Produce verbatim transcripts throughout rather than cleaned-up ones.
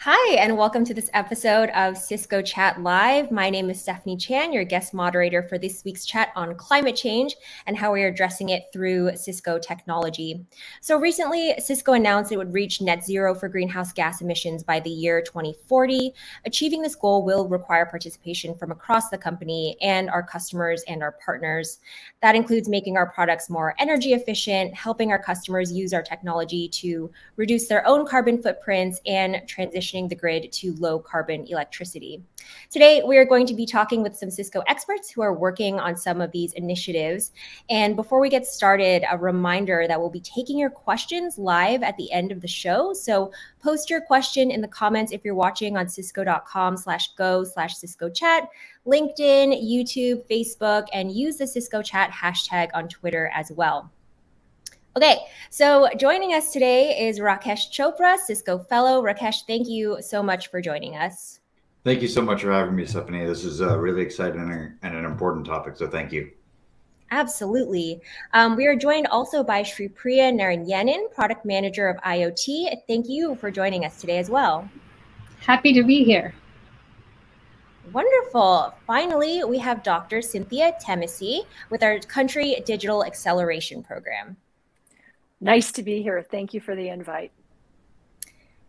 Hi, and welcome to this episode of Cisco Chat Live. My name is Stephanie Chan, your guest moderator for this week's chat on climate change and how we are addressing it through Cisco technology. So recently, Cisco announced it would reach net zero for greenhouse gas emissions by the year twenty forty. Achieving this goal will require participation from across the company and our customers and our partners. That includes making our products more energy efficient, helping our customers use our technology to reduce their own carbon footprints, and transitioning the grid to low carbon electricity. Today, we are going to be talking with some Cisco experts who are working on some of these initiatives. And before we get started, a reminder that we'll be taking your questions live at the end of the show. So post your question in the comments if you're watching on cisco.com slash go slash Cisco chat, LinkedIn, YouTube, Facebook, and use the Cisco chat hashtag on Twitter as well. Okay, so joining us today is Rakesh Chopra, Cisco Fellow. Rakesh, thank you so much for joining us. Thank you so much for having me, Stephanie. This is uh, really exciting and an important topic, so thank you. Absolutely. Um, we are joined also by Shri Priya Narayanan, Product Manager of I O T. Thank you for joining us today as well. Happy to be here. Wonderful. Finally, we have Doctor Cynthia Temisi with our Country Digital Acceleration Program. Nice to be here. Thank you for the invite.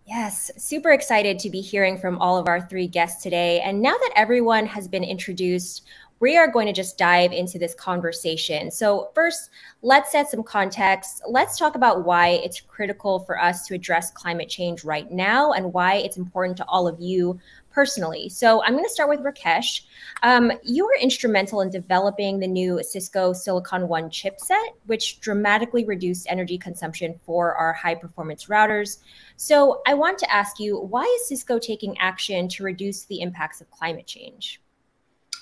Yes, super excited to be hearing from all of our three guests today. And now that everyone has been introduced, we are going to just dive into this conversation. So first, let's set some context. Let's talk about why it's critical for us to address climate change right now and why it's important to all of you personally. So I'm going to start with Rakesh. Um, you were instrumental in developing the new Cisco Silicon One chipset, which dramatically reduced energy consumption for our high-performance routers. So I want to ask you, why is Cisco taking action to reduce the impacts of climate change?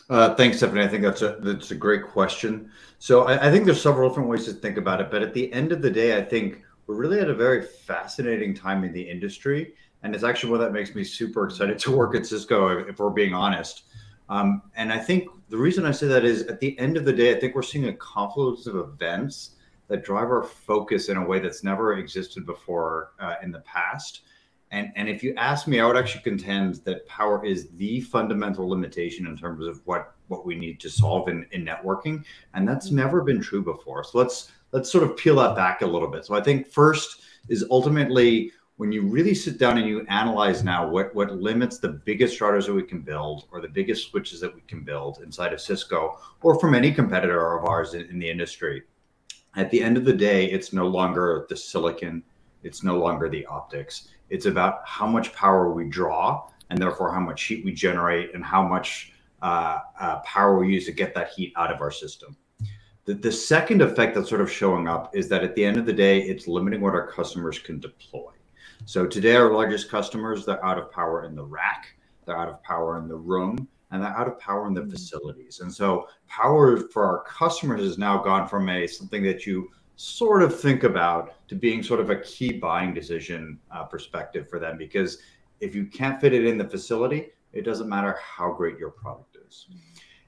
Uh, thanks, Stephanie. I think that's a, that's a great question. So I, I think there's several different ways to think about it. But at the end of the day, I think we're really at a very fascinating time in the industry. And it's actually one that makes me super excited to work at Cisco, if we're being honest. Um, and I think the reason I say that is at the end of the day, I think we're seeing a confluence of events that drive our focus in a way that's never existed before uh, in the past. And, and if you ask me, I would actually contend that power is the fundamental limitation in terms of what, what we need to solve in, in networking. And that's never been true before. So let's, let's sort of peel that back a little bit. So I think first is ultimately when you really sit down and you analyze now what, what limits the biggest routers that we can build or the biggest switches that we can build inside of Cisco or from any competitor of ours in, in the industry. At the end of the day, it's no longer the silicon. It's no longer the optics. It's about how much power we draw and therefore how much heat we generate and how much uh, uh, power we use to get that heat out of our system. The, the second effect that's sort of showing up is that at the end of the day, it's limiting what our customers can deploy. So today, our largest customers, they're out of power in the rack, they're out of power in the room, and they're out of power in the facilities. And so power for our customers has now gone from a something that you sort of think about to being sort of a key buying decision uh, perspective for them, because if you can't fit it in the facility, it doesn't matter how great your product is.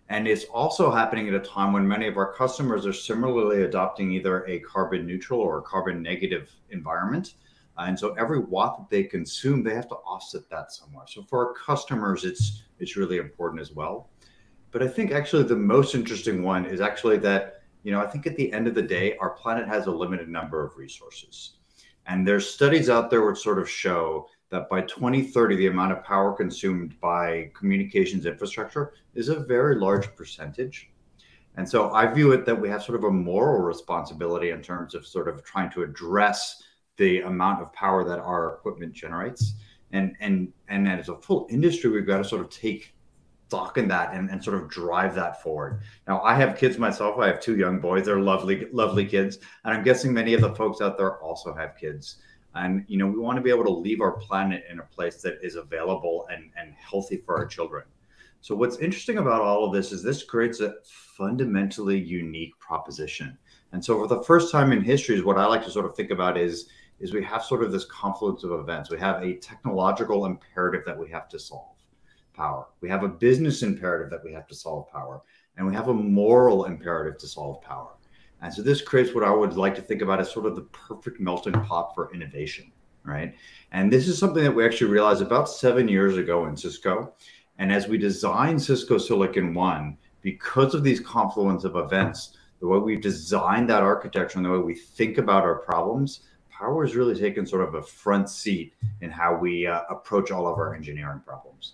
And it's also happening at a time when many of our customers are similarly adopting either a carbon neutral or a carbon negative environment. Uh, and so every watt that they consume, they have to offset that somewhere. So for our customers, it's, it's really important as well. But I think actually the most interesting one is actually that You know, I think at the end of the day, our planet has a limited number of resources. And there's studies out there which sort of show that by twenty thirty, the amount of power consumed by communications infrastructure is a very large percentage. And so I view it that we have sort of a moral responsibility in terms of sort of trying to address the amount of power that our equipment generates. And, and, and as a full industry, we've got to sort of take stock in that and, and sort of drive that forward. Now, I have kids myself. I have two young boys. They're lovely, lovely kids. And I'm guessing many of the folks out there also have kids. And, you know, we want to be able to leave our planet in a place that is available and, and healthy for our children. So what's interesting about all of this is this creates a fundamentally unique proposition. And so for the first time in history is what I like to sort of think about is, is we have sort of this confluence of events. We have a technological imperative that we have to solve. Power. We have a business imperative that we have to solve power, and we have a moral imperative to solve power. And so this creates what I would like to think about as sort of the perfect melting pot for innovation, right? And this is something that we actually realized about seven years ago in Cisco. And as we designed Cisco Silicon One, because of these confluence of events, the way we've designed that architecture and the way we think about our problems, power has really taken sort of a front seat in how we uh, approach all of our engineering problems.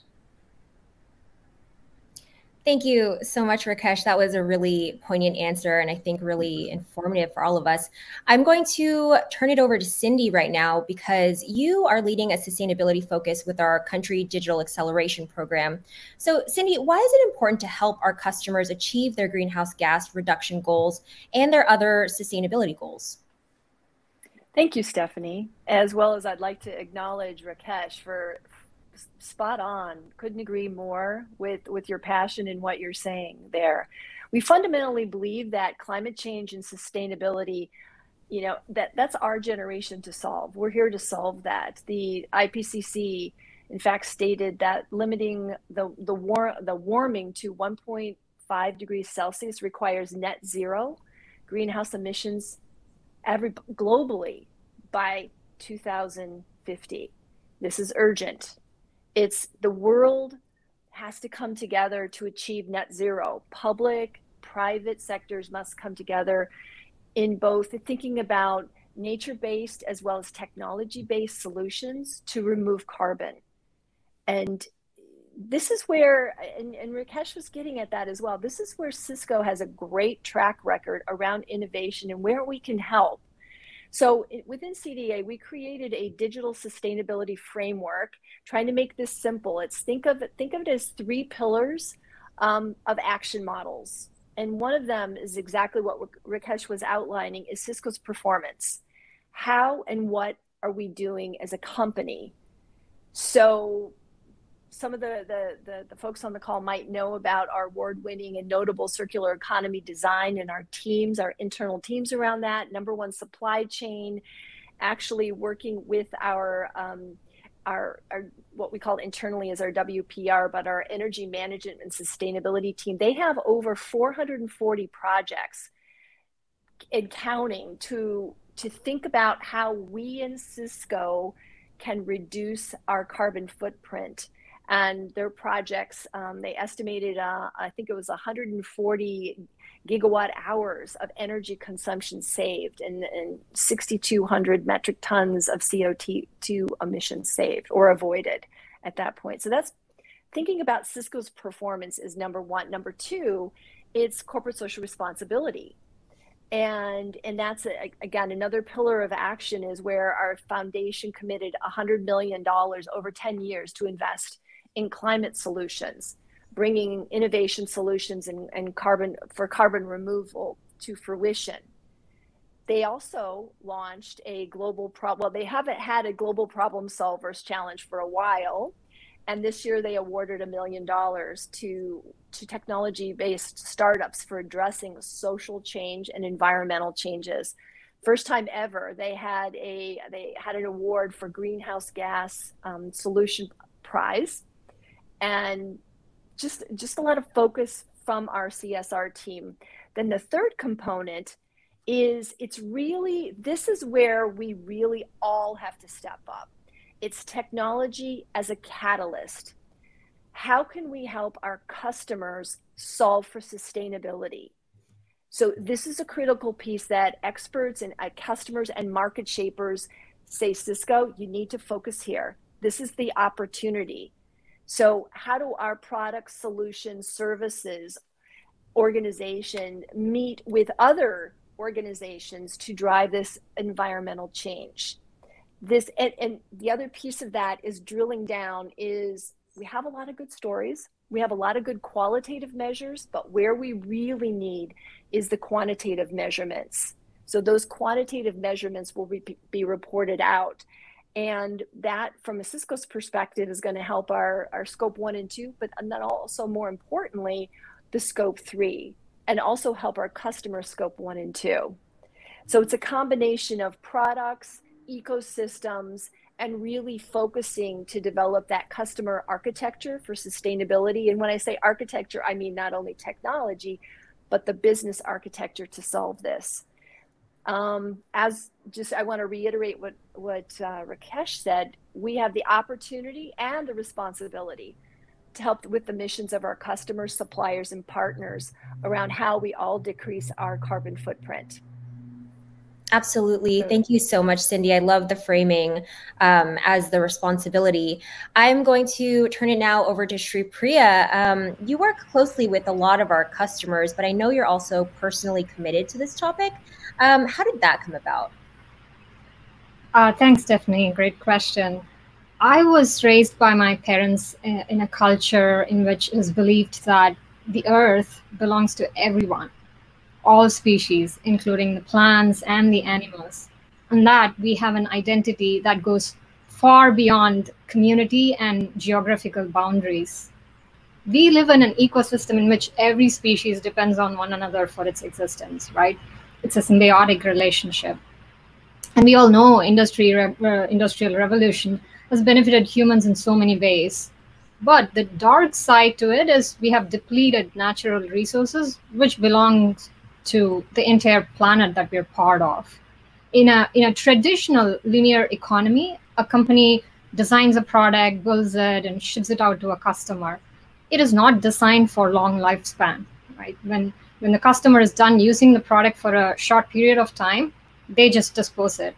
Thank you so much, Rakesh. That was a really poignant answer and I think really informative for all of us. I'm going to turn it over to Cindy right now because you are leading a sustainability focus with our Country Digital Acceleration program. So Cindy, why is it important to help our customers achieve their greenhouse gas reduction goals and their other sustainability goals? Thank you, Stephanie. As well as I'd like to acknowledge Rakesh for spot on. Couldn't agree more with, with your passion and what you're saying there. We fundamentally believe that climate change and sustainability, you know, that that's our generation to solve. We're here to solve that. The I P C C, in fact, stated that limiting the, the, war, the warming to one point five degrees Celsius requires net zero greenhouse emissions every, globally by two thousand fifty. This is urgent. It's the world has to come together to achieve net zero. Public, private sectors must come together in both thinking about nature-based as well as technology-based solutions to remove carbon. And this is where, and, and Rakesh was getting at that as well, this is where Cisco has a great track record around innovation and where we can help. So within C D A, we created a digital sustainability framework, trying to make this simple. It's think of it, think of it as three pillars um, of action models. And one of them is exactly what Rakesh was outlining, is Cisco's performance. How and what are we doing as a company? So some of the, the, the, the folks on the call might know about our award-winning and notable circular economy design and our teams, our internal teams around that, number one supply chain, actually working with our, um, our, our what we call internally is our W P R, but our energy management and sustainability team. They have over four hundred forty projects and counting to, to think about how we in Cisco can reduce our carbon footprint. And their projects, um, they estimated, uh, I think it was one hundred forty gigawatt hours of energy consumption saved and, and six thousand two hundred metric tons of C O two emissions saved or avoided at that point. So that's thinking about Cisco's performance is number one. Number two, it's corporate social responsibility. And, and that's, a, again, another pillar of action is where our foundation committed one hundred million dollars over ten years to invest in climate solutions, bringing innovation solutions and, and carbon for carbon removal to fruition. They also launched a global problem. Well, they haven't had a global problem solvers challenge for a while. And this year they awarded a million dollars to, to technology-based startups for addressing social change and environmental changes. First time ever, they had a they had an award for greenhouse gas um, solution prize. And just, just a lot of focus from our C S R team. Then the third component is it's really, this is where we really all have to step up. It's technology as a catalyst. How can we help our customers solve for sustainability? So this is a critical piece that experts and uh, customers and market shapers say, Cisco, you need to focus here. This is the opportunity. So how do our products, solutions, services, organization meet with other organizations to drive this environmental change? This and, and the other piece of that is drilling down is we have a lot of good stories. We have a lot of good qualitative measures, but where we really need is the quantitative measurements. So those quantitative measurements will be, be reported out. And that from a Cisco's perspective is going to help our, our scope one and two, but and then also more importantly, the scope three, and also help our customers scope one and two. So it's a combination of products, ecosystems, and really focusing to develop that customer architecture for sustainability. And when I say architecture, I mean not only technology, but the business architecture to solve this. Um, as just, I want to reiterate what, what uh, Rakesh said, we have the opportunity and the responsibility to help with the missions of our customers, suppliers, and partners around how we all decrease our carbon footprint. Absolutely. Thank you so much, Cindy. I love the framing um, as the responsibility. I'm going to turn it now over to Shri Priya. Um, you work closely with a lot of our customers, but I know you're also personally committed to this topic. Um, how did that come about? Uh, thanks, Stephanie. Great question. I was raised by my parents in a culture in which it was believed that the earth belongs to everyone, all species, including the plants and the animals, and that we have an identity that goes far beyond community and geographical boundaries. We live in an ecosystem in which every species depends on one another for its existence, right? It's a symbiotic relationship. And we all know industry, uh, industrial revolution has benefited humans in so many ways. But the dark side to it is we have depleted natural resources which belong to the entire planet that we're part of. In a, in a traditional linear economy, a company designs a product, builds it, and ships it out to a customer. It is not designed for long lifespan, right? When, when the customer is done using the product for a short period of time, they just dispose it.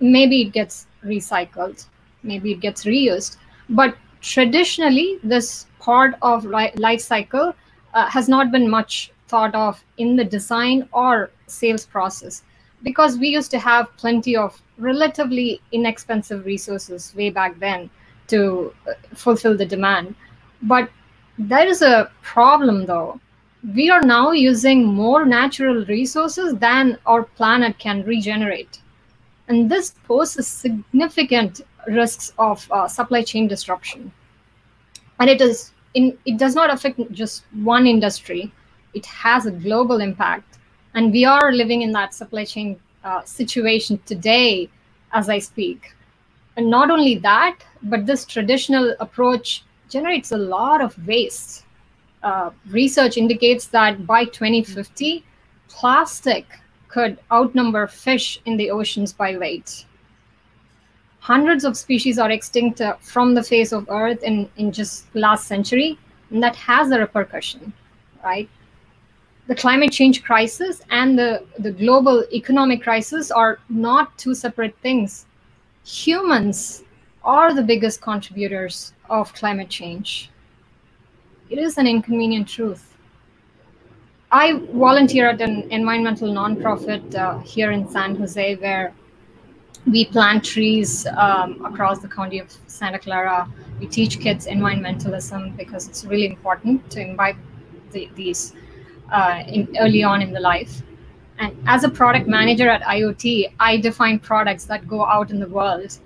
Maybe it gets recycled, maybe it gets reused, but traditionally this part of life cycle uh, has not been much thought of in the design or sales process, because we used to have plenty of relatively inexpensive resources way back then to fulfill the demand. But there is a problem though. We are now using more natural resources than our planet can regenerate. And this poses significant risks of uh, supply chain disruption. And it is in, it does not affect just one industry. It has a global impact, and we are living in that supply chain uh, situation today as I speak. And not only that, but this traditional approach generates a lot of waste. Uh, research indicates that by twenty fifty, plastic could outnumber fish in the oceans by weight. Hundreds of species are extinct uh, from the face of Earth in, in just last century, and that has a repercussion, right? The climate change crisis and the, the global economic crisis are not two separate things. Humans are the biggest contributors of climate change. It is an inconvenient truth. I volunteer at an environmental nonprofit uh, here in San Jose, where we plant trees um, across the county of Santa Clara. We teach kids environmentalism because it's really important to imbibe the, these Uh, in, early on in the life. And as a product manager at I O T, I define products that go out in the world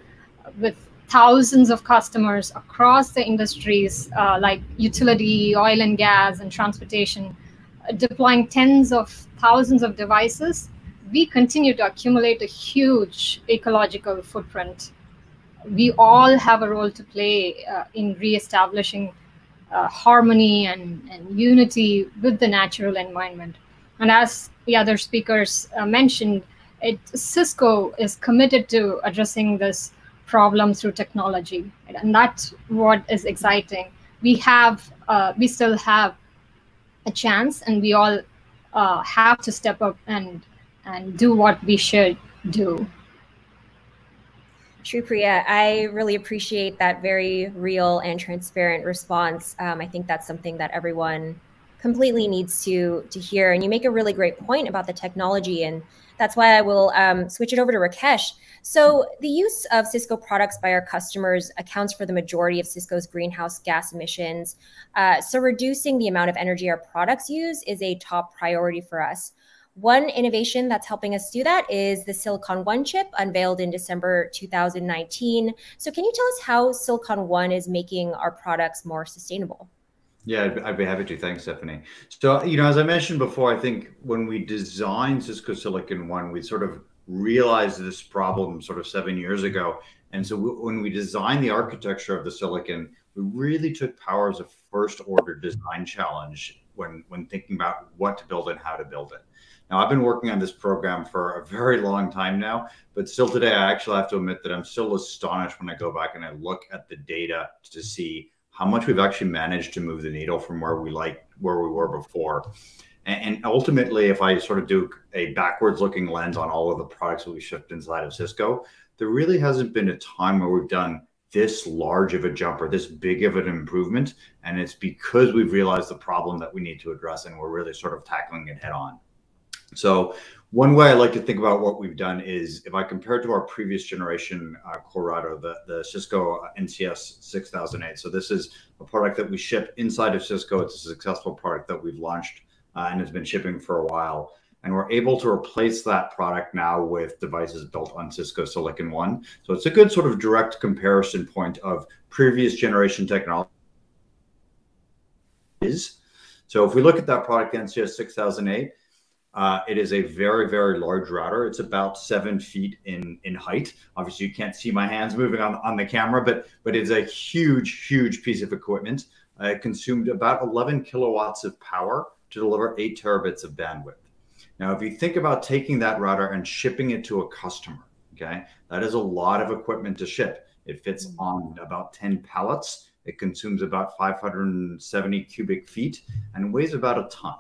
with thousands of customers across the industries uh, like utility, oil and gas, and transportation, uh, deploying tens of thousands of devices. We continue to accumulate a huge ecological footprint. We all have a role to play uh, in reestablishing Uh, harmony and, and unity with the natural environment. And as the other speakers uh, mentioned, it, Cisco is committed to addressing this problem through technology. And that's what is exciting. We have, uh, we still have a chance, and we all uh, have to step up and, and do what we should do. Shri Priya, I really appreciate that very real and transparent response. Um, I think that's something that everyone completely needs to, to hear. And you make a really great point about the technology, and that's why I will um, switch it over to Rakesh. So the use of Cisco products by our customers accounts for the majority of Cisco's greenhouse gas emissions. Uh, so reducing the amount of energy our products use is a top priority for us. One innovation that's helping us do that is the Silicon One chip, unveiled in December two thousand nineteen. So can you tell us how Silicon One is making our products more sustainable? Yeah, I'd be happy to. Thanks, Stephanie. So, you know, as I mentioned before, I think when we designed Cisco Silicon One, we sort of realized this problem sort of seven years ago. And so when we designed the architecture of the silicon, we really took power as a first order design challenge when, when thinking about what to build and how to build it. Now, I've been working on this program for a very long time now, but still today, I actually have to admit that I'm still astonished when I go back and I look at the data to see how much we've actually managed to move the needle from where we like where we were before. And, and ultimately, if I sort of do a backwards looking lens on all of the products that we shipped inside of Cisco, there really hasn't been a time where we've done this large of a jump or this big of an improvement. And it's because we've realized the problem that we need to address, and we're really sort of tackling it head on. So one way I like to think about what we've done is if I compare to our previous generation uh, Colorado, the, the Cisco N C S six thousand eight. So this is a product that we ship inside of Cisco. It's a successful product that we've launched uh, and has been shipping for a while. And we're able to replace that product now with devices built on Cisco Silicon One. So it's a good sort of direct comparison point of previous generation technology. So if we look at that product, N C S six thousand eight, Uh, it is a very, very large router. It's about seven feet in, in height. Obviously, you can't see my hands moving on, on the camera, but, but it's a huge, huge piece of equipment. Uh, it consumed about eleven kilowatts of power to deliver eight terabits of bandwidth. Now, if you think about taking that router and shipping it to a customer, okay, that is a lot of equipment to ship. It fits on about ten pallets. It consumes about five hundred seventy cubic feet and weighs about a ton.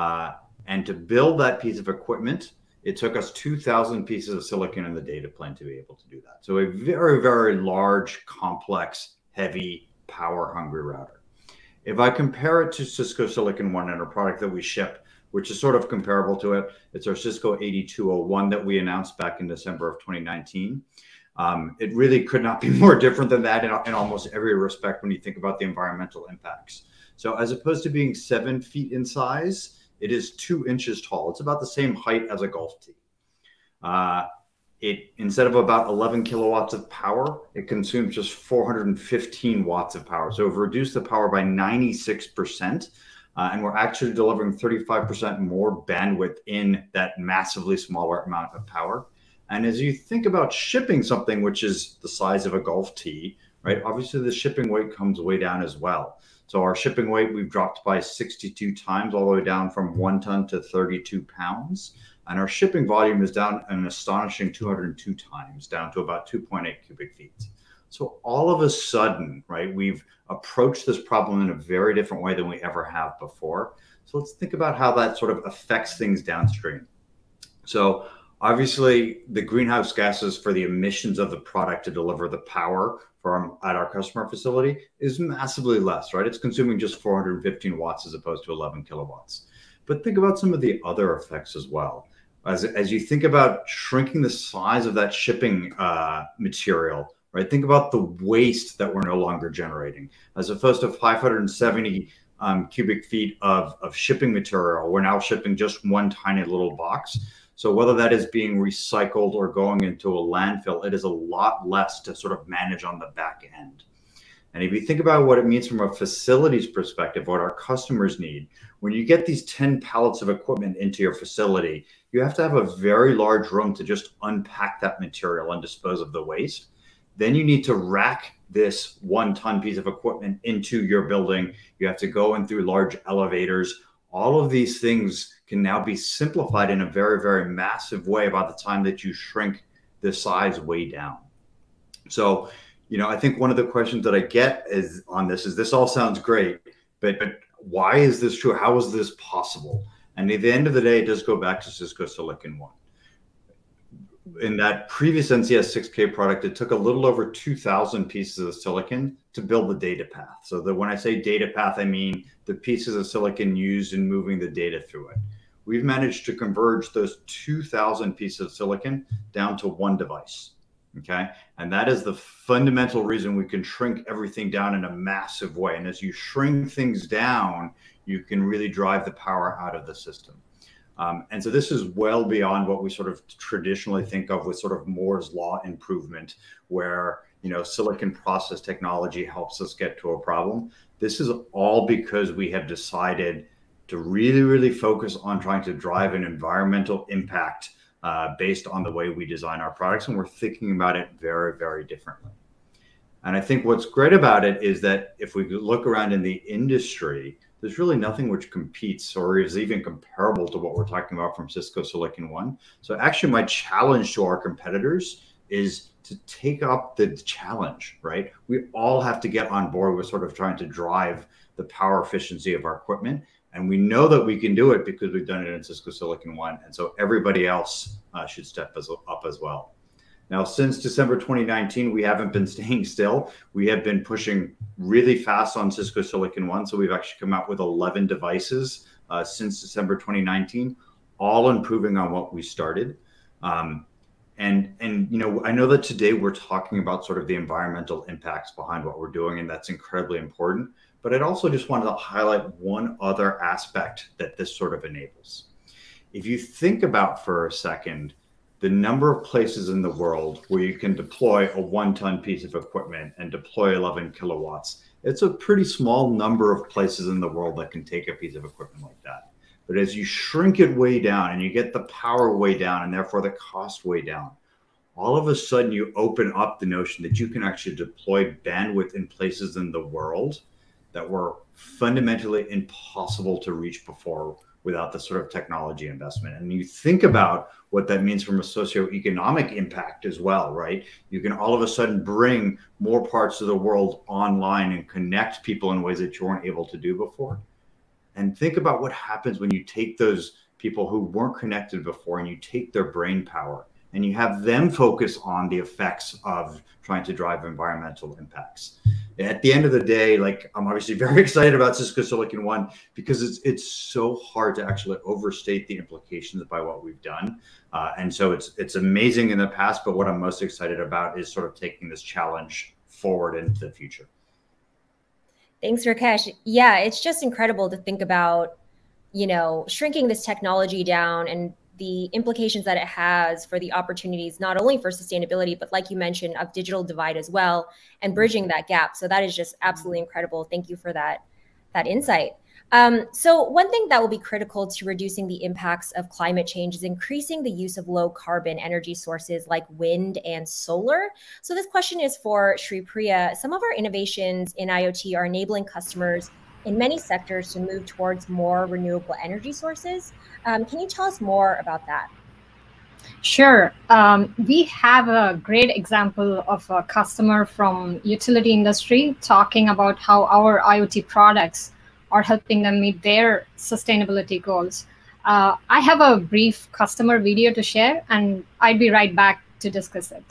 Uh, And to build that piece of equipment, it took us two thousand pieces of silicon in the data plane to be able to do that. So a very, very large, complex, heavy, power-hungry router. If I compare it to Cisco Silicon One and a product that we ship, which is sort of comparable to it, it's our Cisco eighty-two oh one that we announced back in December of twenty nineteen. Um, it really could not be more different than that in, in almost every respect when you think about the environmental impacts. So as opposed to being seven feet in size, it is two inches tall. It's about the same height as a golf tee. Uh, it, instead of about eleven kilowatts of power, it consumes just four hundred fifteen watts of power. So we've reduced the power by ninety-six percent, uh, and we're actually delivering thirty-five percent more bandwidth in that massively smaller amount of power. And as you think about shipping something which is the size of a golf tee, right? Obviously the shipping weight comes way down as well. So our shipping weight, we've dropped by sixty-two times, all the way down from one ton to thirty-two pounds. And our shipping volume is down an astonishing two hundred two times, down to about two point eight cubic feet. So all of a sudden, right, we've approached this problem in a very different way than we ever have before. So let's think about how that sort of affects things downstream. So obviously the greenhouse gases for the emissions of the product to deliver the power from at our customer facility is massively less, right? It's consuming just four hundred fifteen watts as opposed to eleven kilowatts. But think about some of the other effects as well. As, as you think about shrinking the size of that shipping uh, material, right? Think about the waste that we're no longer generating. As opposed to five hundred seventy um, cubic feet of, of shipping material, we're now shipping just one tiny little box. So whether that is being recycled or going into a landfill, it is a lot less to sort of manage on the back end. And if you think about what it means from a facilities perspective, what our customers need, when you get these ten pallets of equipment into your facility, you have to have a very large room to just unpack that material and dispose of the waste. Then you need to rack this one ton piece of equipment into your building. You have to go in through large elevators. All of these things can now be simplified in a very, very massive way by the time that you shrink the size way down. So, you know, I think one of the questions that I get is on this is this all sounds great, but, but why is this true? How is this possible? And at the end of the day, it does go back to Cisco Silicon One. In that previous N C S six K product, it took a little over two thousand pieces of silicon to build the data path. So that when I say data path, I mean the pieces of silicon used in moving the data through it. We've managed to converge those two thousand pieces of silicon down to one device, okay? And that is the fundamental reason we can shrink everything down in a massive way. And as you shrink things down, you can really drive the power out of the system. Um, and so this is well beyond what we sort of traditionally think of with sort of Moore's law improvement, where, you know, silicon process technology helps us get to a problem. This is all because we have decided to really, really focus on trying to drive an environmental impact uh, based on the way we design our products. And we're thinking about it very, very differently. And I think what's great about it is that if we look around in the industry, there's really nothing which competes or is even comparable to what we're talking about from Cisco Silicon One. So actually my challenge to our competitors is to take up the challenge, right? We all have to get on board with sort of trying to drive the power efficiency of our equipment. And we know that we can do it because we've done it in Cisco Silicon One. And so everybody else uh, should step as, up as well. Now, since December twenty nineteen, we haven't been staying still. We have been pushing really fast on Cisco Silicon One. So we've actually come out with eleven devices uh, since December twenty nineteen, all improving on what we started. Um, and, and, you know, I know that today we're talking about sort of the environmental impacts behind what we're doing, and that's incredibly important. But I'd also just wanted to highlight one other aspect that this sort of enables. If you think about for a second, the number of places in the world where you can deploy a one-ton piece of equipment and deploy eleven kilowatts, it's a pretty small number of places in the world that can take a piece of equipment like that. But as you shrink it way down and you get the power way down and therefore the cost way down, all of a sudden you open up the notion that you can actually deploy bandwidth in places in the world that were fundamentally impossible to reach before without the sort of technology investment. And you think about what that means from a socioeconomic impact as well, right? You can all of a sudden bring more parts of the world online and connect people in ways that you weren't able to do before. And think about what happens when you take those people who weren't connected before and you take their brain power and you have them focus on the effects of trying to drive environmental impacts. At the end of the day, like, I'm obviously very excited about Cisco Silicon One because it's it's so hard to actually overstate the implications by what we've done. Uh, and so it's it's amazing in the past, but what I'm most excited about is sort of taking this challenge forward into the future. Thanks, Rakesh. Yeah, it's just incredible to think about, you know, shrinking this technology down and the implications that it has for the opportunities, not only for sustainability, but like you mentioned, of digital divide as well, and bridging that gap. So that is just absolutely incredible. Thank you for that, that insight. Um, so one thing that will be critical to reducing the impacts of climate change is increasing the use of low carbon energy sources like wind and solar. So this question is for Shri Priya. Some of our innovations in IoT are enabling customers in many sectors to move towards more renewable energy sources. Um, can you tell us more about that? Sure. Um, we have a great example of a customer from utility industry talking about how our IoT products are helping them meet their sustainability goals. Uh, I have a brief customer video to share, and I'll be right back to discuss it.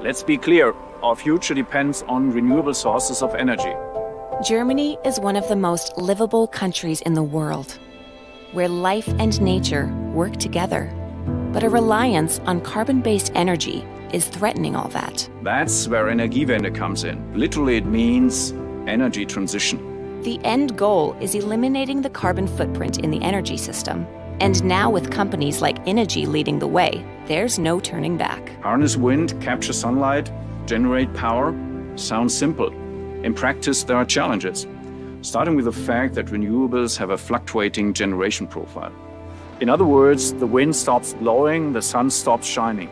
Let's be clear. Our future depends on renewable sources of energy. Germany is one of the most livable countries in the world, where life and nature work together. But a reliance on carbon-based energy is threatening all that. That's where Energiewende comes in. Literally, it means energy transition. The end goal is eliminating the carbon footprint in the energy system. And now with companies like Energy leading the way, there's no turning back. Harness wind, capture sunlight, generate power. Sounds simple. In practice, there are challenges, starting with the fact that renewables have a fluctuating generation profile. In other words, the wind stops blowing, the sun stops shining.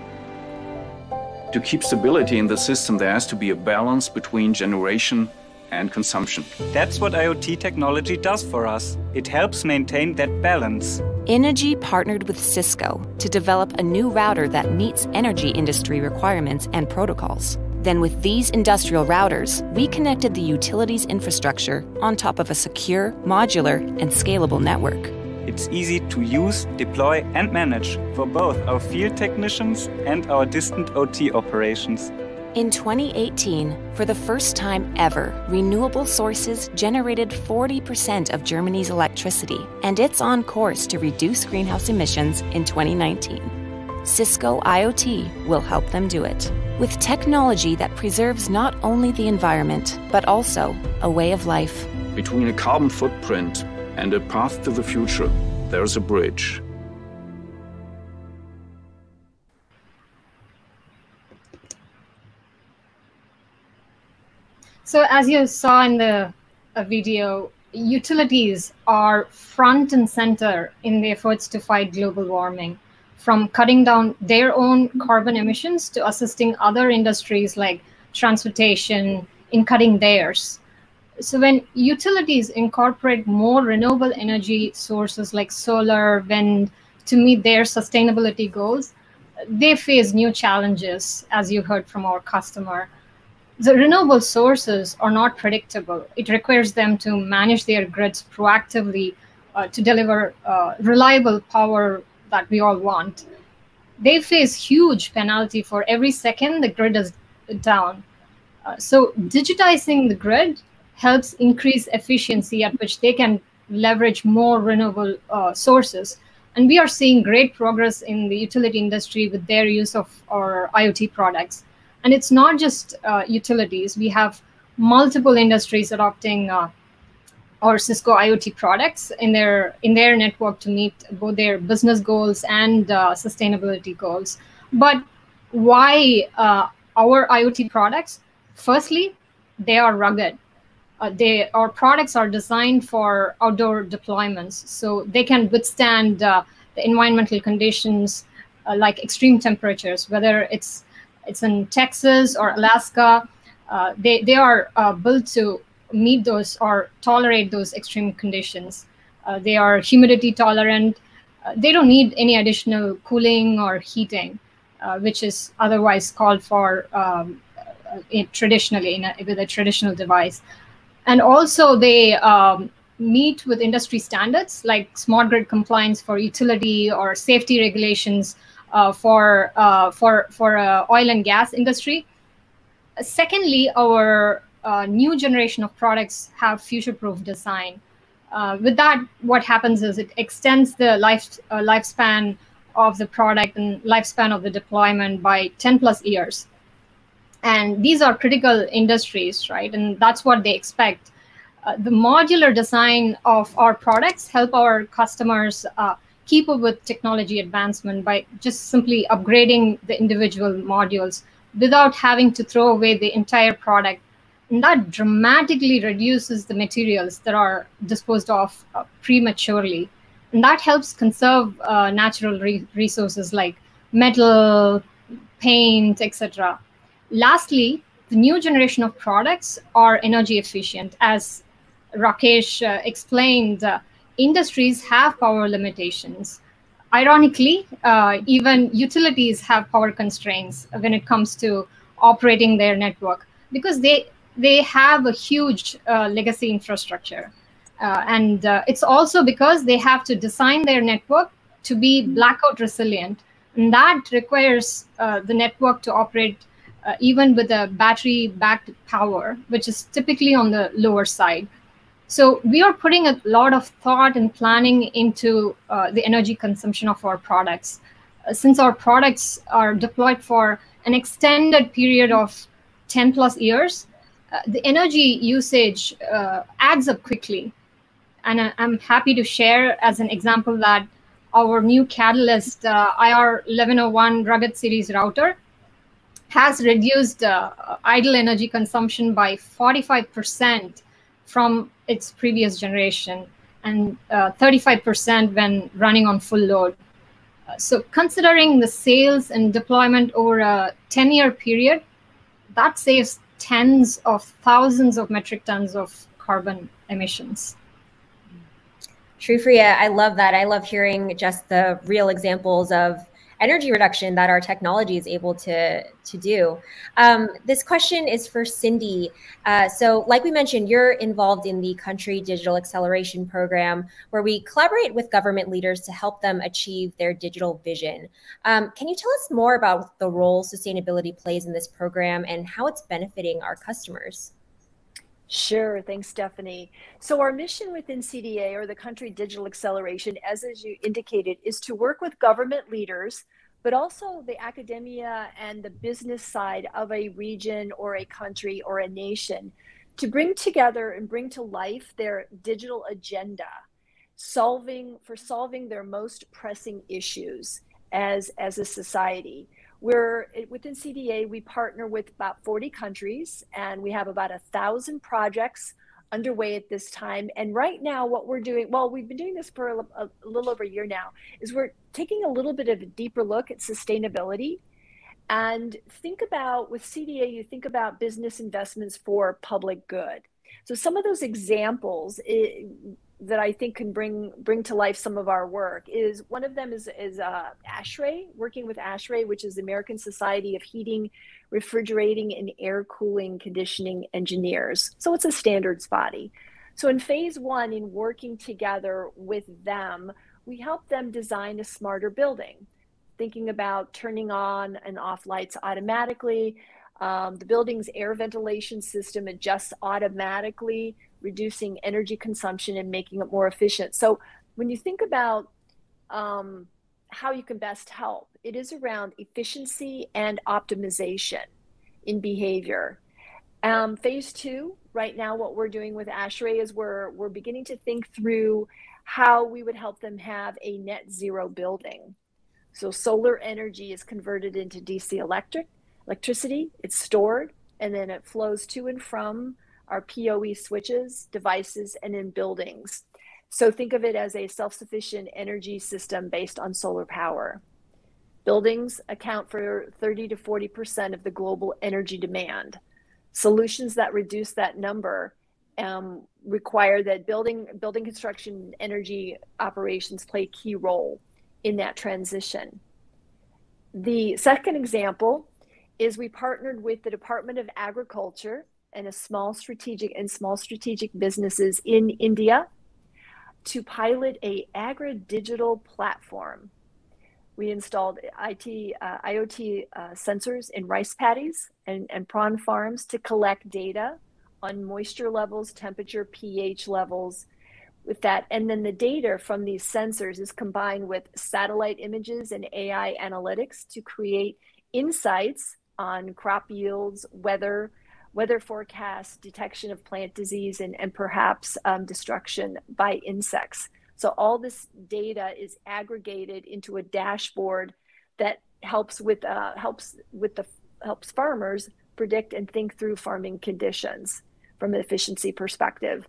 To keep stability in the system, there has to be a balance between generation and consumption. That's what IoT technology does for us. It helps maintain that balance. Energy partnered with Cisco to develop a new router that meets energy industry requirements and protocols. Then with these industrial routers, we connected the utilities infrastructure on top of a secure, modular, and scalable network. It's easy to use, deploy, and manage for both our field technicians and our distant O T operations. In twenty eighteen, for the first time ever, renewable sources generated forty percent of Germany's electricity, and it's on course to reduce greenhouse emissions in twenty nineteen. Cisco IoT will help them do it, with technology that preserves not only the environment, but also a way of life. Between a carbon footprint and a path to the future, there's a bridge. So as you saw in the video, utilities are front and center in the efforts to fight global warming, from cutting down their own carbon emissions to assisting other industries like transportation, in cutting theirs. So when utilities incorporate more renewable energy sources like solar, wind, to meet their sustainability goals, they face new challenges, as you heard from our customer. The renewable sources are not predictable. It requires them to manage their grids proactively uh, to deliver uh, reliable power that we all want. They face huge penalty for every second the grid is down. Uh, so digitizing the grid helps increase efficiency at which they can leverage more renewable uh, sources. And we are seeing great progress in the utility industry with their use of our IoT products. And it's not just uh, utilities. We have multiple industries adopting uh, our Cisco IoT products in their, in their network to meet both their business goals and uh, sustainability goals. But why uh, our IoT products? Firstly, they are rugged. Uh, they, our products are designed for outdoor deployments, so they can withstand uh, the environmental conditions uh, like extreme temperatures, whether it's it's in Texas or Alaska. Uh, they, they are uh, built to meet those or tolerate those extreme conditions. Uh, they are humidity tolerant. Uh, they don't need any additional cooling or heating, uh, which is otherwise called for um, in, traditionally in a, with a traditional device. And also they um, meet with industry standards like smart grid compliance for utility or safety regulations uh, for, uh, for, for uh, oil and gas industry. Secondly, our uh, new generation of products have future-proof design. Uh, with that, what happens is it extends the life, uh, lifespan of the product and lifespan of the deployment by ten plus years. And these are critical industries, right? And that's what they expect. Uh, the modular design of our products help our customers uh, keep up with technology advancement by just simply upgrading the individual modules without having to throw away the entire product. And that dramatically reduces the materials that are disposed of uh, prematurely. And that helps conserve uh, natural re resources like metal, paint, et cetera. Lastly, the new generation of products are energy efficient. As Rakesh uh, explained, uh, industries have power limitations. Ironically, uh, even utilities have power constraints when it comes to operating their network because they, they have a huge uh, legacy infrastructure. Uh, and uh, it's also because they have to design their network to be blackout resilient. And that requires uh, the network to operate Uh, even with a battery-backed power, which is typically on the lower side. So we are putting a lot of thought and planning into uh, the energy consumption of our products. Uh, since our products are deployed for an extended period of ten plus years, uh, the energy usage uh, adds up quickly. And I I'm happy to share as an example that our new Catalyst uh, I R eleven oh one Rugged Series router has reduced uh, idle energy consumption by forty-five percent from its previous generation and thirty-five percent uh, when running on full load. Uh, so considering the sales and deployment over a ten-year period, that saves tens of thousands of metric tons of carbon emissions. Shri Priya, I love that. I love hearing just the real examples of energy reduction that our technology is able to, to do. Um, this question is for Cindy. Uh, so like we mentioned, you're involved in the Country Digital Acceleration Program, where we collaborate with government leaders to help them achieve their digital vision. Um, can you tell us more about the role sustainability plays in this program and how it's benefiting our customers? Sure, thanks, Stephanie. So our mission within C D A, or the Country Digital Acceleration, as, as you indicated, is to work with government leaders, but also the academia and the business side of a region or a country or a nation to bring together and bring to life their digital agenda, solving for solving their most pressing issues as, as a society. We're within C D A, we partner with about forty countries, and we have about a thousand projects underway at this time. And right now what we're doing, well, we've been doing this for a, a little over a year now, is we're taking a little bit of a deeper look at sustainability And think about, with C D A, you think about business investments for public good. So some of those examples it, that I think can bring bring to life some of our work is, one of them is, is uh, ASHRAE, working with ASHRAE, which is the American Society of Heating, Refrigerating, and Air Cooling Conditioning Engineers. So it's a standards body. So in phase one, in working together with them, we help them design a smarter building, thinking about turning on and off lights automatically. Um, the building's air ventilation system adjusts automatically, reducing energy consumption and making it more efficient. So when you think about um, how you can best help, it is around efficiency and optimization in behavior. Um, phase two, right now what we're doing with ASHRAE is we're, we're beginning to think through how we would help them have a net zero building. So solar energy is converted into D C electric, electricity, it's stored, and then it flows to and from our P O E switches, devices, and in buildings. So think of it as a self-sufficient energy system based on solar power. Buildings account for thirty to forty percent of the global energy demand. Solutions that reduce that number um, require that building, building construction, energy operations play a key role in that transition. The second example is we partnered with the Department of Agriculture and a small strategic and small strategic businesses in India to pilot a agri-digital platform. We installed I T, uh, I O T uh, sensors in rice paddies and, and prawn farms to collect data on moisture levels, temperature, pH levels with that. And then the data from these sensors is combined with satellite images and A I analytics to create insights on crop yields, weather, weather forecasts, detection of plant disease, and, and perhaps um, destruction by insects. So all this data is aggregated into a dashboard that helps with uh, helps with the helps farmers predict and think through farming conditions from an efficiency perspective.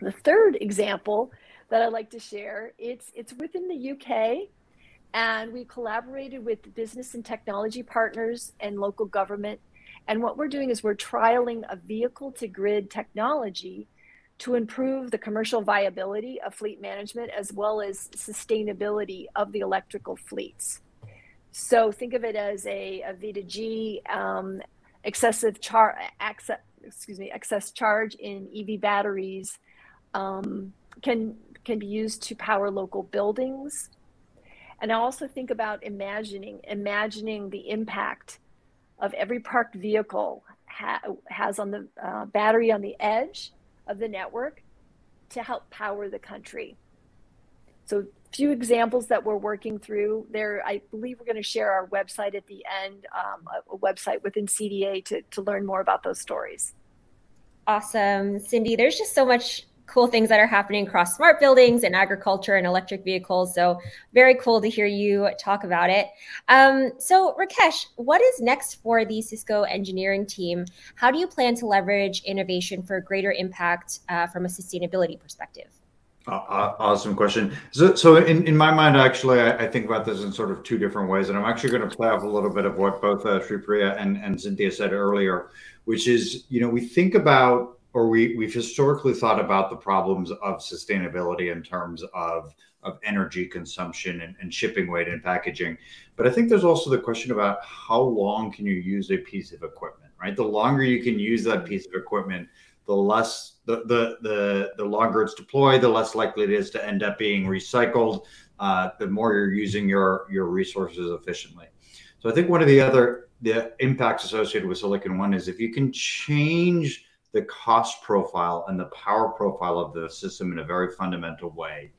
The third example that I'd like to share, it's it's within the U K, and we collaborated with business and technology partners and local government. And what we're doing is we're trialing a vehicle-to-grid technology to improve the commercial viability of fleet management as well as sustainability of the electrical fleets. So think of it as a, a V two G, um, excessive char access, excuse me, excess charge in E V batteries um, can, can be used to power local buildings. And I also think about imagining, imagining the impact of every parked vehicle ha has on the uh, battery on the edge of the network to help power the country. So a few examples that we're working through there. I believe we're gonna share our website at the end, um, a, a website within C D A to, to learn more about those stories. Awesome, Cindy, there's just so much cool things that are happening across smart buildings and agriculture and electric vehicles. So very cool to hear you talk about it. Um, so Rakesh, what is next for the Cisco engineering team? How do you plan to leverage innovation for greater impact uh, from a sustainability perspective? Uh, awesome question. So, so in, in my mind, actually, I, I think about this in sort of two different ways. And I'm actually going to play off a little bit of what both uh, Shri Priya and, and Cynthia said earlier, which is, you know, we think about, or we, we've historically thought about the problems of sustainability in terms of, of energy consumption and, and shipping weight and packaging. But I think there's also the question about how long can you use a piece of equipment, right? The longer you can use that piece of equipment, the less, the, the, the, the longer it's deployed, the less likely it is to end up being recycled, uh, the more you're using your, your resources efficiently. So I think one of the other the impacts associated with Silicon One is if you can change the cost profile and the power profile of the system in a very fundamental way,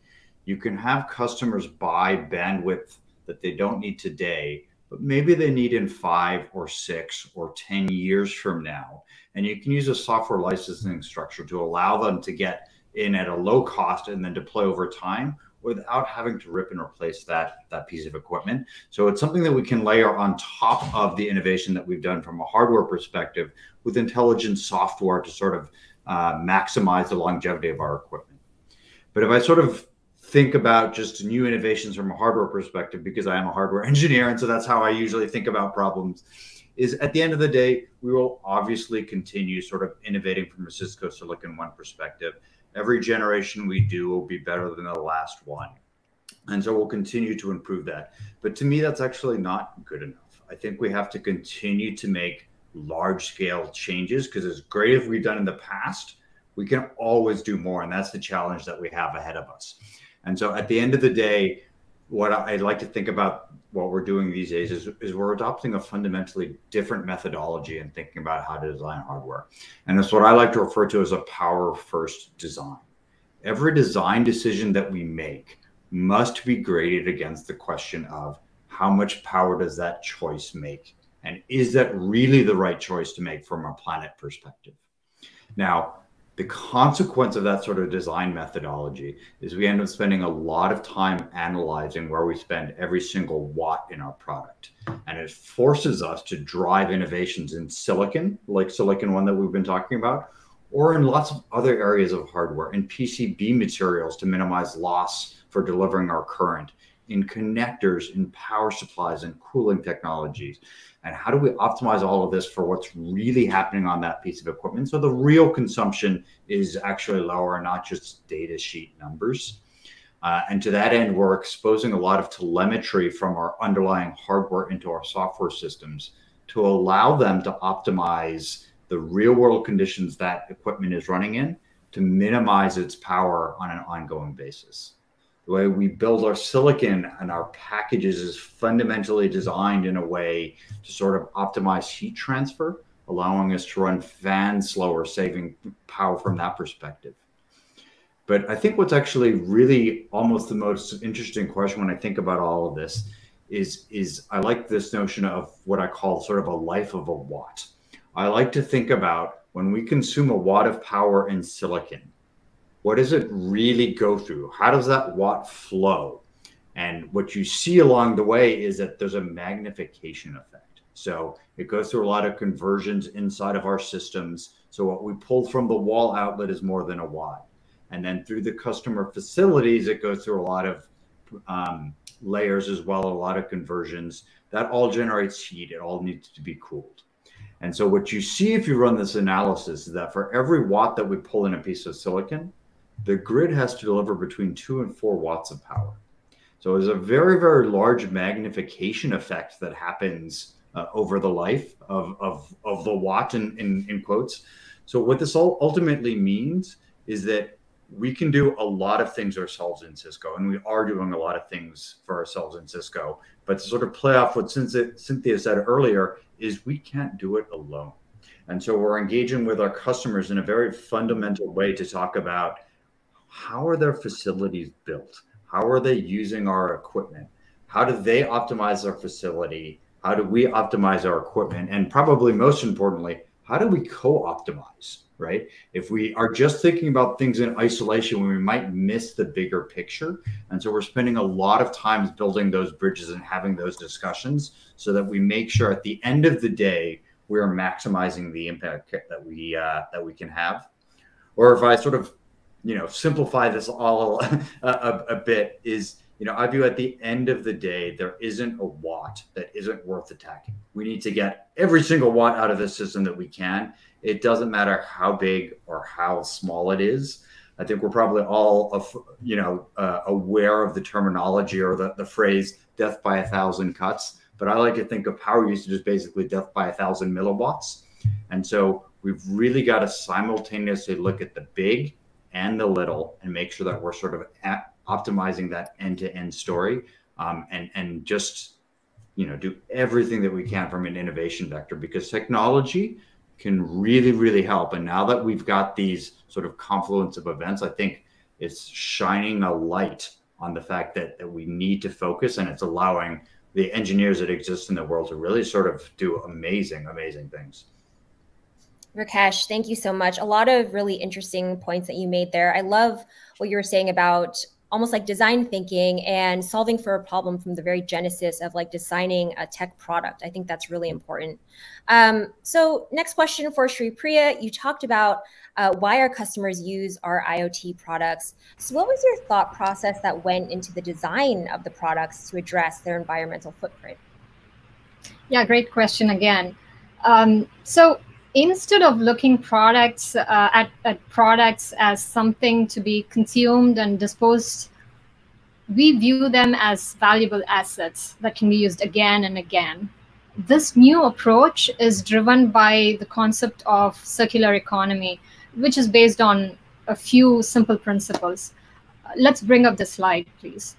you can have customers buy bandwidth that they don't need today, but maybe they need in five or six or ten years from now. And you can use a software licensing structure to allow them to get in at a low cost and then deploy over time without having to rip and replace that, that piece of equipment. So it's something that we can layer on top of the innovation that we've done from a hardware perspective with intelligent software to sort of uh, maximize the longevity of our equipment. But if I sort of think about just new innovations from a hardware perspective, because I am a hardware engineer. And so that's how I usually think about problems, is at the end of the day, we will obviously continue sort of innovating from a Cisco Silicon One perspective. Every generation we do will be better than the last one. And so we'll continue to improve that. But to me, that's actually not good enough. I think we have to continue to make large scale changes, because as great as we've done in the past, we can always do more. And that's the challenge that we have ahead of us. And so at the end of the day, what I like to think about what we're doing these days is, is we're adopting a fundamentally different methodology and thinking about how to design hardware. And that's what I like to refer to as a power first design. Every design decision that we make must be graded against the question of how much power does that choice make? And is that really the right choice to make from a planet perspective? Now, the consequence of that sort of design methodology is we end up spending a lot of time analyzing where we spend every single watt in our product. And it forces us to drive innovations in silicon, like Silicon One that we've been talking about, or in lots of other areas of hardware, in P C B materials to minimize loss for delivering our current, in connectors, in power supplies, and cooling technologies. And how do we optimize all of this for what's really happening on that piece of equipment? So the real consumption is actually lower, not just data sheet numbers. Uh, and to that end, we're exposing a lot of telemetry from our underlying hardware into our software systems to allow them to optimize the real world conditions that equipment is running in to minimize its power on an ongoing basis. The way we build our silicon and our packages is fundamentally designed in a way to sort of optimize heat transfer, allowing us to run fans slower, saving power from that perspective. But I think what's actually really almost the most interesting question when I think about all of this is, is I like this notion of what I call sort of a life of a watt. I like to think about when we consume a watt of power in silicon, what does it really go through? How does that watt flow? And what you see along the way is that there's a magnification effect. So it goes through a lot of conversions inside of our systems. So what we pulled from the wall outlet is more than a watt. And then through the customer facilities, it goes through a lot of um, layers as well, a lot of conversions. That all generates heat. It all needs to be cooled. And so what you see if you run this analysis is that for every watt that we pull in a piece of silicon, the grid has to deliver between two and four watts of power. So there's a very, very large magnification effect that happens uh, over the life of, of, of the watt in, in, in quotes. So what this all ultimately means is that we can do a lot of things ourselves in Cisco, and we are doing a lot of things for ourselves in Cisco. But to sort of play off what Cynthia said earlier is we can't do it alone. And so we're engaging with our customers in a very fundamental way to talk about how are their facilities built? How are they using our equipment? How do they optimize their facility? How do we optimize our equipment? And probably most importantly, how do we co-optimize, right? If we are just thinking about things in isolation, we might miss the bigger picture. And so we're spending a lot of time building those bridges and having those discussions so that we make sure at the end of the day, we are maximizing the impact that we, uh, that we can have. Or if I sort of you know, simplify this all a, a, a bit is, you know, I view at the end of the day, there isn't a watt that isn't worth attacking. We need to get every single watt out of the system that we can. It doesn't matter how big or how small it is. I think we're probably all, of, you know, uh, aware of the terminology or the, the phrase death by a thousand cuts, but I like to think of power usage as basically death by a thousand milliwatts. And so we've really got to simultaneously look at the big and the little and make sure that we're sort of at optimizing that end-to-end story um, and, and just, you know, do everything that we can from an innovation vector, because technology can really, really help. And now that we've got these sort of confluence of events, I think it's shining a light on the fact that, that we need to focus, and it's allowing the engineers that exist in the world to really sort of do amazing, amazing things. Rakesh, thank you so much. A lot of really interesting points that you made there. I love what you were saying about almost like design thinking and solving for a problem from the very genesis of like designing a tech product. I think that's really important. Um, so next question for Shri Priya, you talked about uh, why our customers use our IoT products. So what was your thought process that went into the design of the products to address their environmental footprint? Yeah, great question again. Um, so instead of looking products uh, at, at products as something to be consumed and disposed, we view them as valuable assets that can be used again and again. This new approach is driven by the concept of circular economy, which is based on a few simple principles. Let's bring up the slide, please.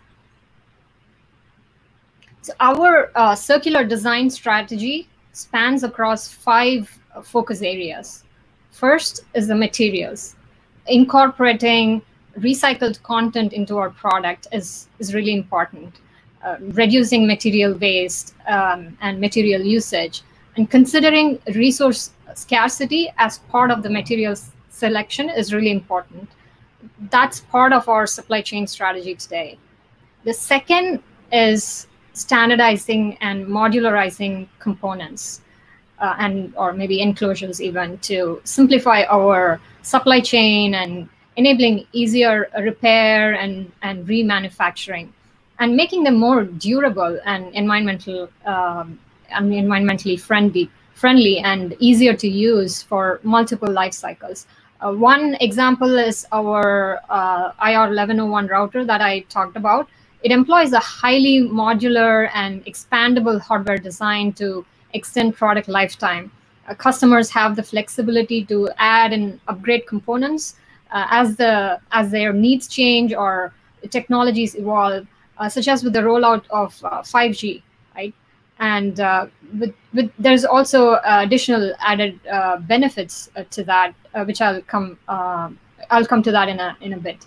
So our uh, circular design strategy spans across five focus areas. First is the materials. Incorporating recycled content into our product is, is really important. Uh, reducing material waste um, and material usage, and considering resource scarcity as part of the materials selection is really important. That's part of our supply chain strategy today. The second is standardizing and modularizing components. Uh, and or maybe enclosures even, to simplify our supply chain and enabling easier repair and, and remanufacturing, and making them more durable and environmental um, and environmentally friendly, friendly and easier to use for multiple life cycles. Uh, one example is our uh, I R eleven oh one router that I talked about. It employs a highly modular and expandable hardware design to extend product lifetime. Uh, customers have the flexibility to add and upgrade components uh, as the as their needs change or technologies evolve, uh, such as with the rollout of uh, five G, right? And uh, with, with, there's also uh, additional added uh, benefits uh, to that, uh, which I'll come uh, I'll come to that in a in a bit.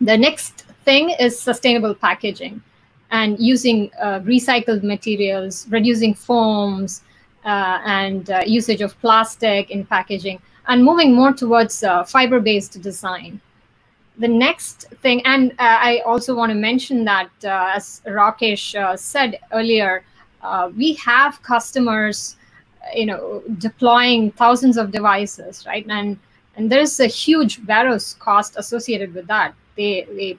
The next thing is sustainable packaging, and using uh, recycled materials, reducing foams, uh, and uh, usage of plastic in packaging, and moving more towards uh, fiber-based design. The next thing, and uh, I also want to mention that, uh, as Rakesh uh, said earlier, uh, we have customers, you know, deploying thousands of devices, right? And and there's a huge various cost associated with that. They, they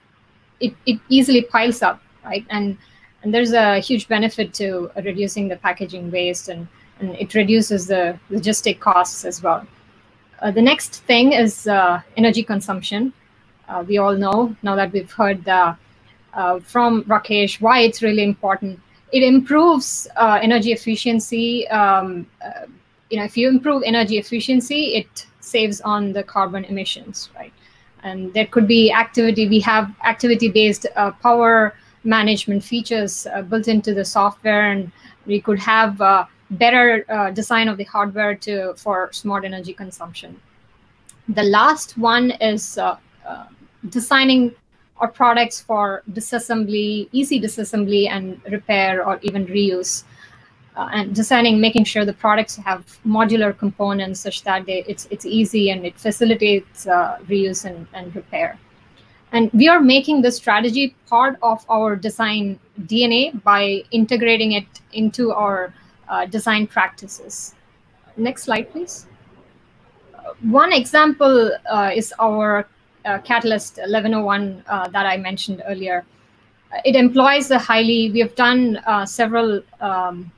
it, it easily piles up. Right, and and there's a huge benefit to reducing the packaging waste, and, and it reduces the logistic costs as well. Uh, the next thing is uh, energy consumption. Uh, we all know now that we've heard uh, uh, from Rakesh why it's really important. It improves uh, energy efficiency. Um, uh, you know, if you improve energy efficiency, it saves on the carbon emissions, right? And there could be activity. We have activity-based uh, power management features uh, built into the software, and we could have uh, better uh, design of the hardware to for smart energy consumption. The last one is uh, uh, designing our products for disassembly, easy disassembly and repair, or even reuse, uh, and designing, making sure the products have modular components such that they, it's, it's easy and it facilitates uh, reuse and, and repair. And we are making this strategy part of our design D N A by integrating it into our uh, design practices. Next slide, please. Uh, one example uh, is our uh, Catalyst eleven oh one uh, that I mentioned earlier. It employs a highly, we have done uh, several, um,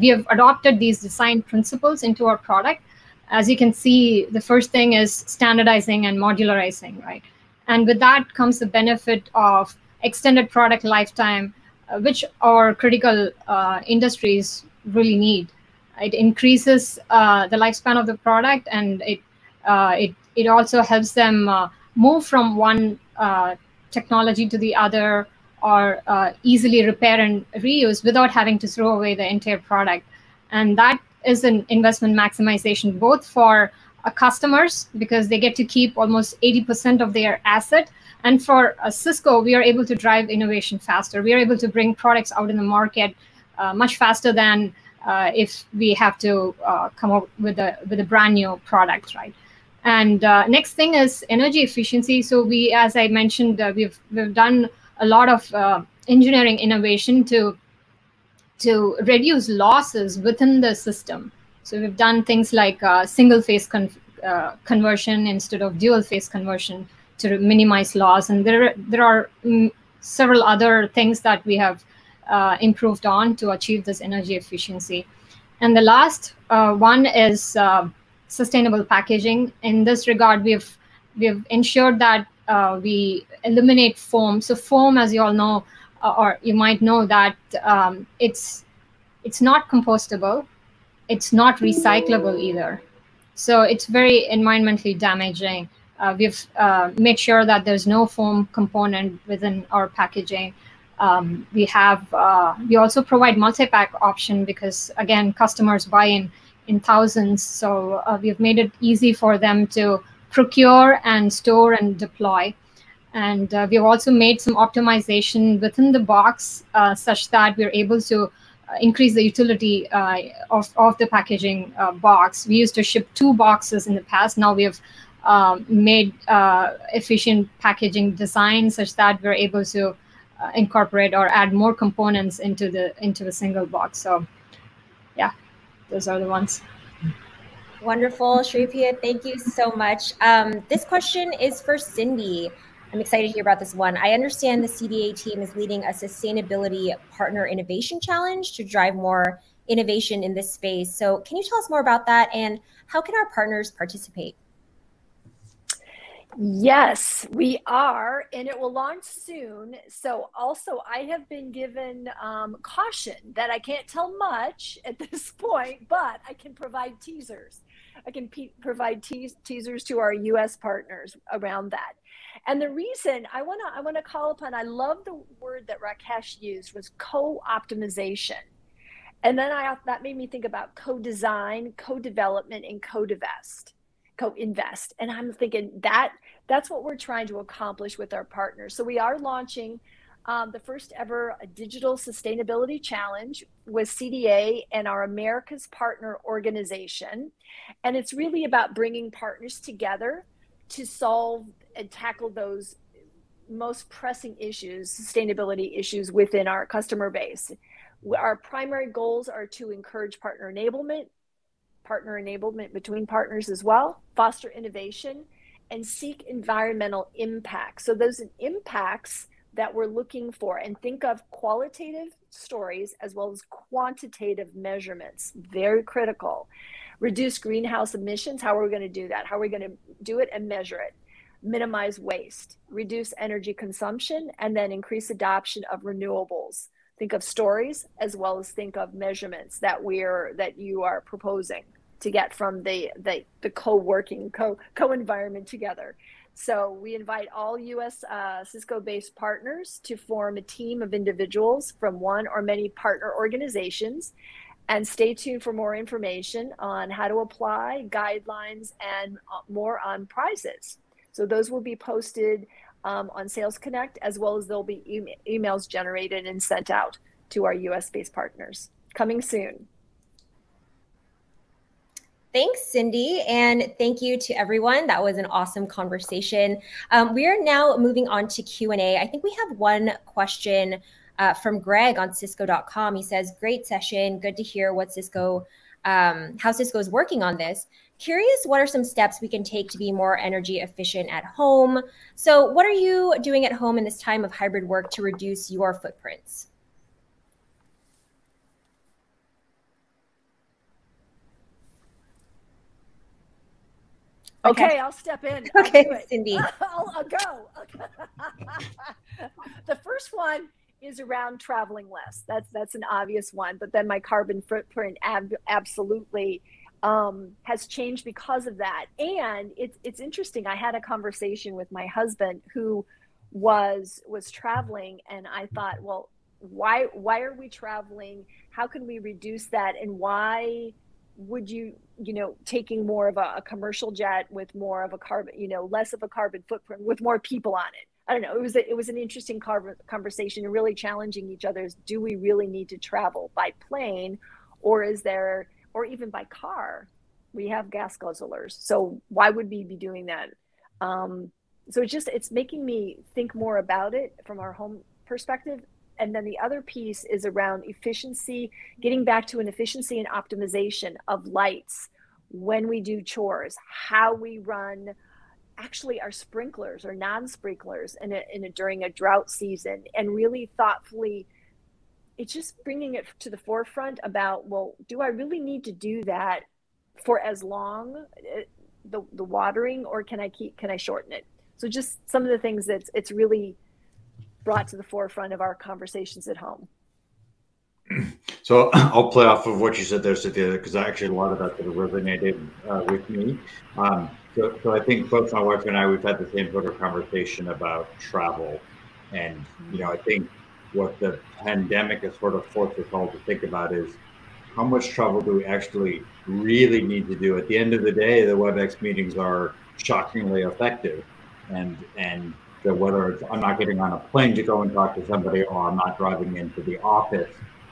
we have adopted these design principles into our product. As you can see, the first thing is standardizing and modularizing, right? And with that comes the benefit of extended product lifetime, uh, which our critical uh, industries really need. It increases uh, the lifespan of the product, and it uh, it it also helps them uh, move from one uh, technology to the other, or uh, easily repair and reuse without having to throw away the entire product. And that is an investment maximization, both for customers, because they get to keep almost eighty percent of their asset. And for uh, Cisco, we are able to drive innovation faster. We are able to bring products out in the market uh, much faster than uh, if we have to uh, come up with a, with a brand new product, right? And uh, next thing is energy efficiency. So we, as I mentioned, uh, we've we've done a lot of uh, engineering innovation to to reduce losses within the system. So we've done things like uh, single phase con uh, conversion instead of dual phase conversion to minimize loss. And there there are mm, several other things that we have uh, improved on to achieve this energy efficiency. And the last uh, one is uh, sustainable packaging. In this regard, we've we've ensured that uh, we eliminate foam. So foam, as you all know, uh, or you might know, that um, it's it's not compostable, it's not recyclable either. So it's very environmentally damaging. Uh, we've uh, made sure that there's no foam component within our packaging. Um, we have uh, we also provide multi-pack option because, again, customers buy in. in thousands. So uh, we've made it easy for them to procure and store and deploy. And uh, we've also made some optimization within the box uh, such that we're able to increase the utility uh, of, of the packaging uh, box. We used to ship two boxes in the past. Now we have uh, made uh, efficient packaging design such that we're able to uh, incorporate or add more components into the into a single box. So yeah. Those are the ones. Wonderful, Shri Priya, thank you so much. Um, this question is for Cindy. I'm excited to hear about this one. I understand the C D A team is leading a sustainability partner innovation challenge to drive more innovation in this space. So can you tell us more about that and how can our partners participate? Yes, we are, and it will launch soon. So also I have been given um, caution that I can't tell much at this point, but I can provide teasers. I can pe provide te teasers to our U S partners around that. And the reason I want to I want to call upon, I love the word that Rakesh used, was co-optimization. And then I, that made me think about co-design, co-development, and co-divest. co-invest. And I'm thinking that that's what we're trying to accomplish with our partners. So we are launching um, the first ever digital sustainability challenge with C D A and our America's Partner organization. And it's really about bringing partners together to solve and tackle those most pressing issues, sustainability issues within our customer base. Our primary goals are to encourage partner enablement, partner enablement between partners as well, foster innovation, and seek environmental impact. So those impacts that we're looking for, and think of qualitative stories as well as quantitative measurements, very critical. Reduce greenhouse emissions, how are we going to do that? How are we going to do it and measure it? Minimize waste, reduce energy consumption, and then increase adoption of renewables. Think of stories as well as think of measurements that we're that you are proposing to get from the, the, the co-working, co, co-environment together. So we invite all U S uh, Cisco-based partners to form a team of individuals from one or many partner organizations, and stay tuned for more information on how to apply, guidelines, and more on prizes. So those will be posted um, on Sales Connect, as well as there'll be e emails generated and sent out to our U S-based partners. Coming soon. Thanks, Cindy, and thank you to everyone. That was an awesome conversation. Um, we are now moving on to Q and A. I think we have one question uh, from Greg on Cisco dot com. He says, great session. Good to hear what Cisco, um, how Cisco is working on this. Curious, what are some steps we can take to be more energy efficient at home? So what are you doing at home in this time of hybrid work to reduce your footprints? Okay, okay, I'll step in. Okay, I'll do it. Cindy. I'll, I'll go. The first one is around traveling less. That's that's an obvious one. But then my carbon footprint ab absolutely um, has changed because of that. And it's it's interesting. I had a conversation with my husband who was was traveling, and I thought, well, why why are we traveling? How can we reduce that? And why would you, you know, taking more of a, a commercial jet with more of a carbon, you know, less of a carbon footprint with more people on it? I don't know. It was a, it was an interesting conversation and really challenging each other. Is, do we really need to travel by plane, or is there, or even by car? We have gas guzzlers. So why would we be doing that? Um, so it's just, it's making me think more about it from our home perspective. And then the other piece is around efficiency, getting back to an efficiency and optimization of lights when we do chores, how we run actually our sprinklers or non-sprinklers in a, in a, during a drought season, and really thoughtfully, it's just bringing it to the forefront about, well, do I really need to do that for as long, the, the watering, or can I keep, can I shorten it? So just some of the things that's, it's really brought to the forefront of our conversations at home. So I'll play off of what you said there, Cynthia, because actually a lot of that sort of resonated uh, with me. Um, so, so I think both my wife and I, we've had the same sort of conversation about travel. And, you know, I think what the pandemic has sort of forced us all to think about is how much travel do we actually really need to do? At the end of the day, the WebEx meetings are shockingly effective. And, and the, whether it's I'm not getting on a plane to go and talk to somebody, or I'm not driving into the office,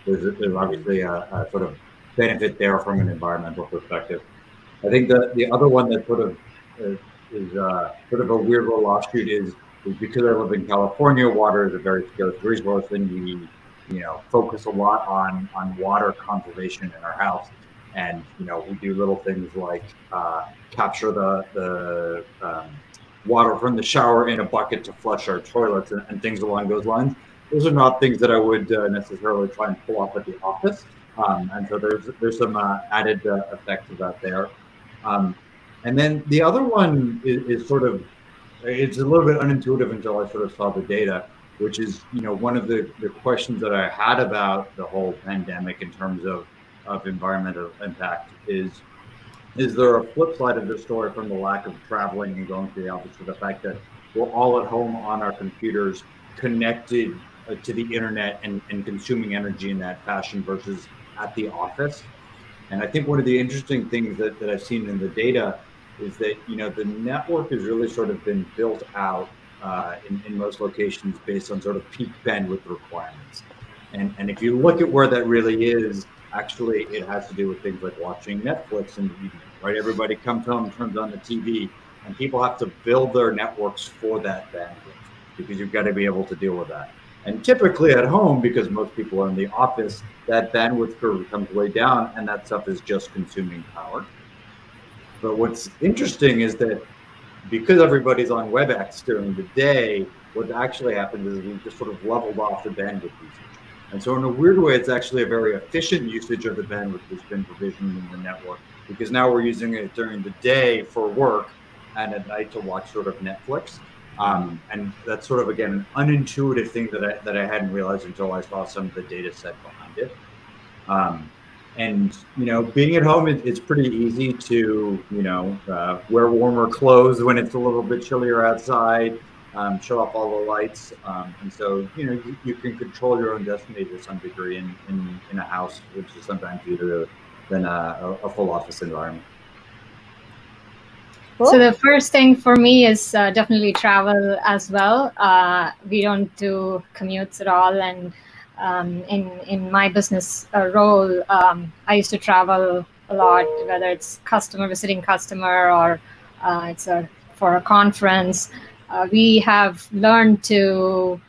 There's, there's obviously a, a sort of benefit there from an environmental perspective. I think the, the other one that sort of is, is uh, sort of a weird little offshoot is, is because I live in California, water is a very scarce resource, and we, you know, focus a lot on, on water conservation in our house. And, you know, we do little things like uh, capture the, the um, water from the shower in a bucket to flush our toilets and, and things along those lines. Those are not things that I would uh, necessarily try and pull off at the office. Um, and so there's there's some uh, added uh, effects of that there. Um, and then the other one is, is sort of, it's a little bit unintuitive until I sort of saw the data, which is, you know, one of the, the questions that I had about the whole pandemic in terms of, of environmental impact is, is there a flip side of the story from the lack of traveling and going to the office to the fact that we're all at home on our computers connected to the internet and, and consuming energy in that fashion versus at the office? And I think one of the interesting things that, that I've seen in the data is that, you know, the network has really sort of been built out uh, in, in most locations based on sort of peak bandwidth requirements. And, and if you look at where that really is, actually it has to do with things like watching Netflix in the evening, right? Everybody comes home, turns on the T V, and people have to build their networks for that bandwidth, because you've got to be able to deal with that. And typically at home, because most people are in the office, that bandwidth curve comes way down and that stuff is just consuming power. But what's interesting is that because everybody's on WebEx during the day, what actually happens is we've just sort of leveled off the bandwidth usage. And so in a weird way, it's actually a very efficient usage of the bandwidth that's been provisioned in the network, because now we're using it during the day for work and at night to watch sort of Netflix. Um, and that's sort of, again, an unintuitive thing that I, that I hadn't realized until I saw some of the data set behind it. Um, and, you know, being at home, it, it's pretty easy to, you know, uh, wear warmer clothes when it's a little bit chillier outside, um, shut off all the lights. Um, and so, you know, you, you can control your own destiny to some degree in, in, in a house, which is sometimes easier than a, a full office environment. Cool. So the first thing for me is uh, definitely travel as well. Uh, we don't do commutes at all. And um, in, in my business uh, role, um, I used to travel a lot, whether it's customer, visiting customer, or uh, it's a, for a conference. Uh, we have learned to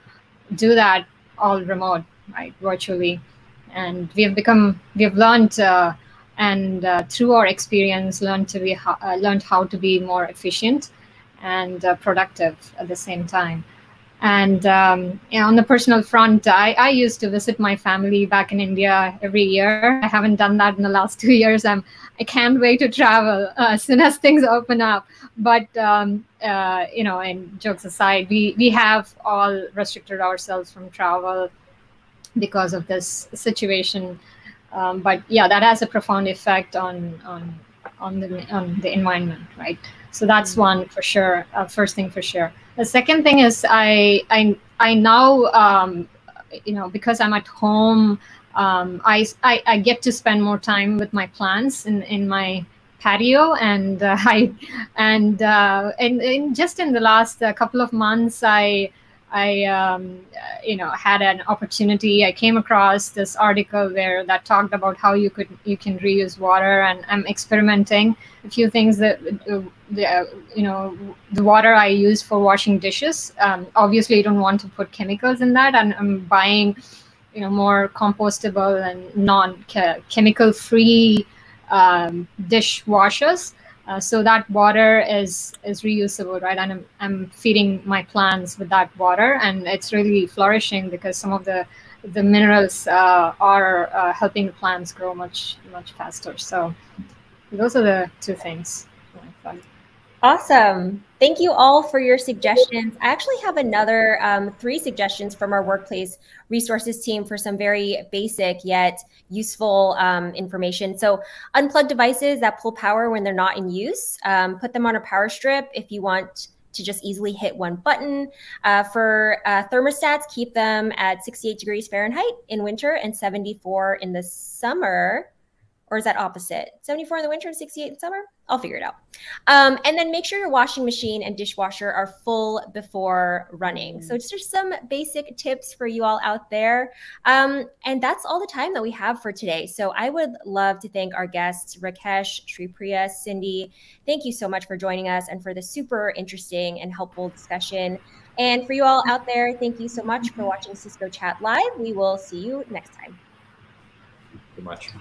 do that all remote, right, virtually. And we have become, we have learned uh, and uh, through our experience, learned to be uh, learned how to be more efficient and uh, productive at the same time. And um, you know, on the personal front, I, I used to visit my family back in India every year. I haven't done that in the last two years. I'm, I can't wait to travel uh, as soon as things open up. But um, uh, you know, and jokes aside, we we have all restricted ourselves from travel because of this situation. Um, but yeah, that has a profound effect on on on the on the environment, right? So that's one for sure. Uh, first thing for sure. The second thing is I I I now um, you know, because I'm at home, um, I, I I get to spend more time with my plants in in my patio, and uh, I and uh, and in just in the last uh, couple of months I. I, um, you know, had an opportunity. I came across this article there that talked about how you could you can reuse water, and I'm experimenting a few things that, uh, the, uh, you know, the water I use for washing dishes. Um, obviously, you don't want to put chemicals in that, and I'm buying, you know, more compostable and non-chemical-free um, dishwashers. Uh, so that water is is reusable, right? And I'm, I'm feeding my plants with that water, and it's really flourishing because some of the the minerals uh, are uh, helping the plants grow much much faster. So those are the two things. Awesome. Thank you all for your suggestions. I actually have another um, three suggestions from our workplace resources team for some very basic yet useful um, information. So unplug devices that pull power when they're not in use. Um, put them on a power strip if you want to just easily hit one button. Uh, for uh, thermostats, keep them at sixty-eight degrees Fahrenheit in winter and seventy-four in the summer. Or is that opposite? seventy-four in the winter and sixty-eight in summer? I'll figure it out. Um, and then make sure your washing machine and dishwasher are full before running. So just, just some basic tips for you all out there. Um, and that's all the time that we have for today. So I would love to thank our guests, Rakesh, Shri Priya, Cindy. Thank you so much for joining us and for the super interesting and helpful discussion. And for you all out there, thank you so much for watching Cisco Chat Live. We will see you next time. Thank you so much.